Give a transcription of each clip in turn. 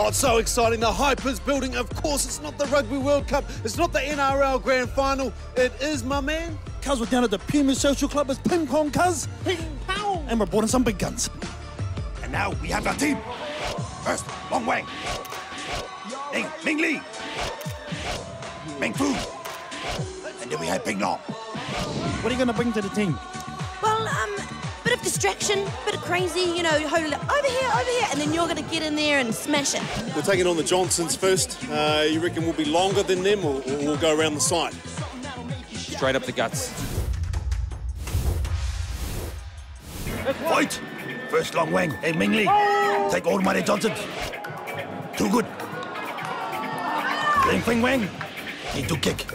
Oh, it's so exciting. The hype is building. Of course, it's not the Rugby World Cup. It's not the NRL Grand Final. It is, my man. Cuz, we're down at the Puma Social Club. It's Ping Pong Cuz. Ping Pong. And we're brought in some big guns. And now we have our team. First, Long Wang. Ming Li. Ming Fu. And then we have Ping Long. What are you going to bring to the team? Well, bit of distraction, bit of crazy, you know, over here, and then you're going to get in there and smash it. We're taking on the Johnsons first. You reckon we'll be longer than them, or we'll go around the side? Straight up the guts. Fight! First Long Wang and Ming Li. Oh. Take all mighty Johnsons. Too good. Ling Fing Wang. Need to kick.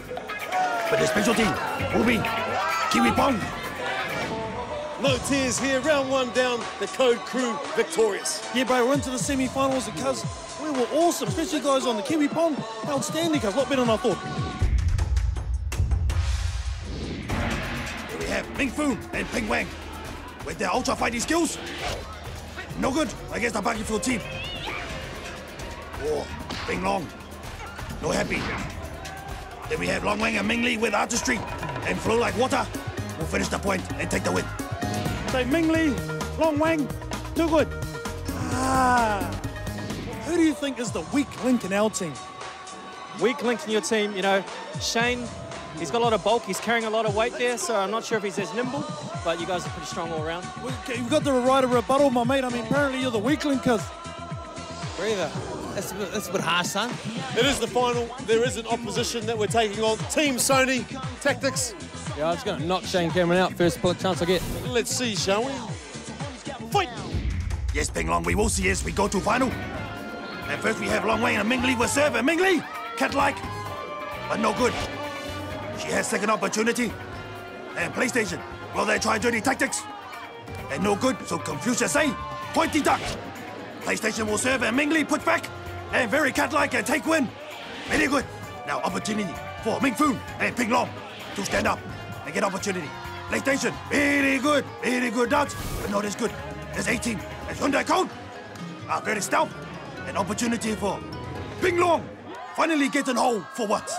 But the specialty will be Kiwi Pong. No tears here, round one down, the Code crew victorious. Yeah, bro, we're into the semi-finals, and Cuz, we were awesome, especially guys on the Kiwi Pong. Outstanding, Cuz, a lot better than I thought. Here we have Ming Fu and Ping Wang. With their ultra-fighting skills, no good against the Buggy Field team. Oh, Ping Long, no happy. Then we have Long Wang and Ming Li with artistry and flow like water. We'll finish the point and take the win. So Ming Li, Long Wang, too good. Who do you think is the weak link in our team? Weak link in your team, you know, Shane, he's got a lot of bulk, he's carrying a lot of weight there, so I'm not sure if he's as nimble, but you guys are pretty strong all around. You've got the right of rebuttal, my mate. I mean, apparently you're the weak link, Cuz. Breather. That's a bit harsh, son. It is the final. There is an opposition that we're taking on. Team Sony, tactics. Yeah, I was going to knock Shane Cameron out. First chance I get. Let's see, shall we? Fight! Yes, Ping Long, we will see as we go to final. And first we have Long Wayne and Ming Li will serve. And Ming Li, cat-like, but no good. She has second opportunity. And PlayStation, will they try dirty tactics? And no good, so Confucius say, pointy duck. PlayStation will serve and Ming Li put back. And very cat-like and take win. Very good. Now opportunity for Ming Fu and Ping Long to stand up. They get opportunity. PlayStation, very good dance, but not as good as 18. As Hyundai Code, very stout. An opportunity for Ping Long. Finally gets an hole for once.